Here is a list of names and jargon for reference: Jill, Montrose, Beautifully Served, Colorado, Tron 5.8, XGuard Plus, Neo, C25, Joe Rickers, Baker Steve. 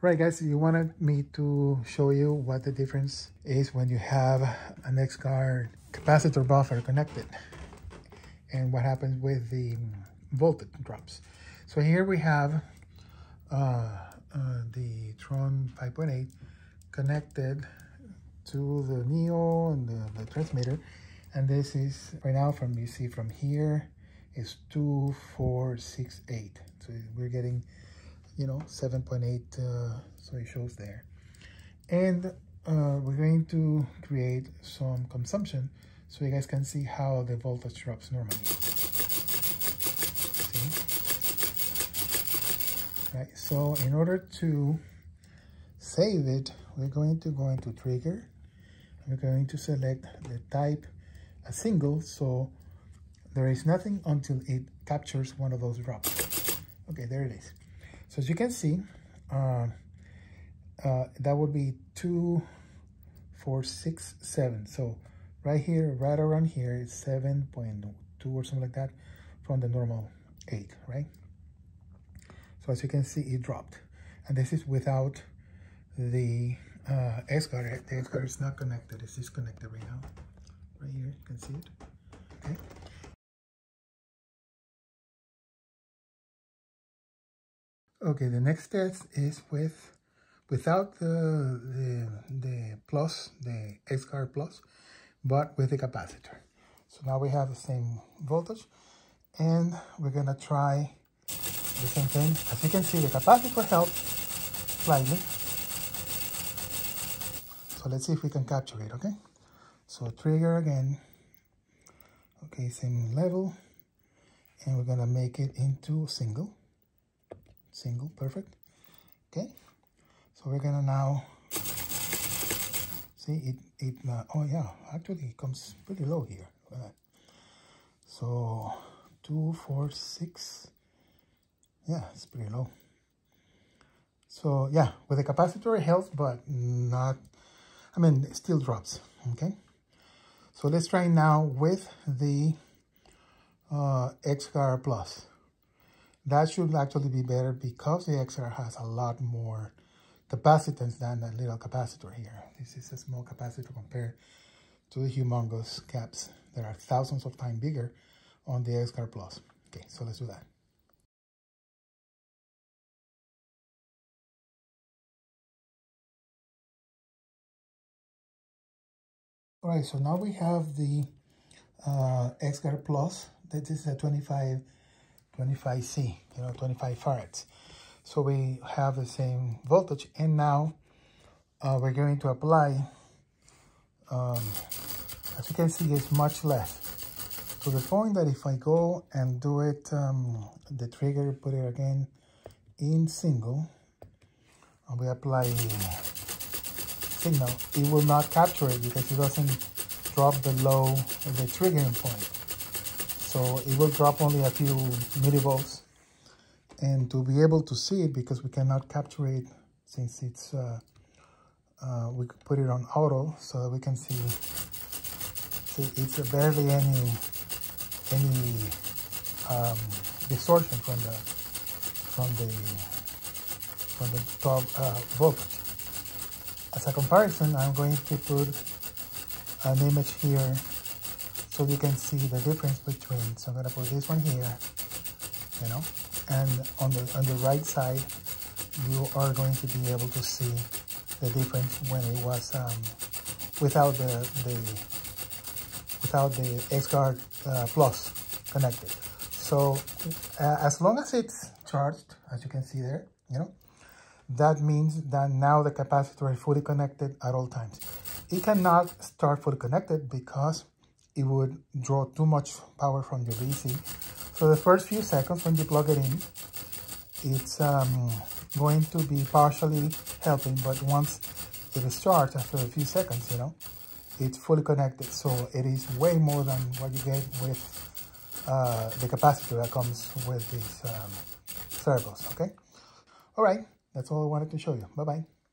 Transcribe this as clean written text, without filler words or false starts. Right guys, you wanted me to show you what the difference is when you have an XGuard capacitor buffer connected and what happens with the voltage drops. So here we have the Tron 5.8 connected to the Neo and the transmitter, and this is right now from, you see from here, is 2468. So we're getting, you know, 7.8, so it shows there. And we're going to create some consumption so you guys can see how the voltage drops normally. See? Right, so in order to save it, we're going to go into trigger. We're going to select the type as single, so there is nothing until it captures one of those drops. Okay, there it is. So as you can see, that would be 2467. So right here, right around here, it's 7.2 or something like that from the normal 8, right? So as you can see, it dropped. And this is without the XGuard. The XGuard is not connected, it's disconnected right now. Right here, you can see it, okay? Okay, the next test is without the plus, the XGuard Plus, but with the capacitor. So now we have the same voltage, and we're gonna try the same thing. As you can see, the capacitor helped slightly. So let's see if we can capture it, okay? So trigger again. Okay, same level, and we're gonna make it into single. Single, perfect. Okay, so we're gonna now see it oh yeah, actually it comes pretty low here. Look at that. So 246, yeah, it's pretty low. So yeah, with the capacitor it helps, but not, I mean, it still drops. Okay, so let's try now with the XGuard Plus. That should actually be better because the XGuard has a lot more capacitance than that little capacitor here. This is a small capacitor compared to the humongous caps that are thousands of times bigger on the XGuard Plus. Okay, so let's do that. All right, so now we have the XGuard Plus. That is a 25C, you know, 25 farads. So we have the same voltage, and now we're going to apply, as you can see, it's much less. To the point that if I go and do it, the trigger, put it again in single, and we apply signal, it will not capture it because it doesn't drop below the triggering point. So it will drop only a few millivolts, and to be able to see it, because we cannot capture it since it's we could put it on auto, so that we can see it's barely any distortion from the top voltage. As a comparison, I'm going to put an image here, so you can see the difference between. So I'm gonna put this one here, you know, and on the right side, you are going to be able to see the difference when it was without the XGuard Plus connected. So as long as it's charged, as you can see there, you know, that means that now the capacitor is fully connected at all times. It cannot start fully connected because it would draw too much power from your DC. So the first few seconds when you plug it in, it's going to be partially helping, but once it is charged after a few seconds, you know, it's fully connected. So it is way more than what you get with the capacitor that comes with these servos, okay? All right, that's all I wanted to show you. Bye-bye.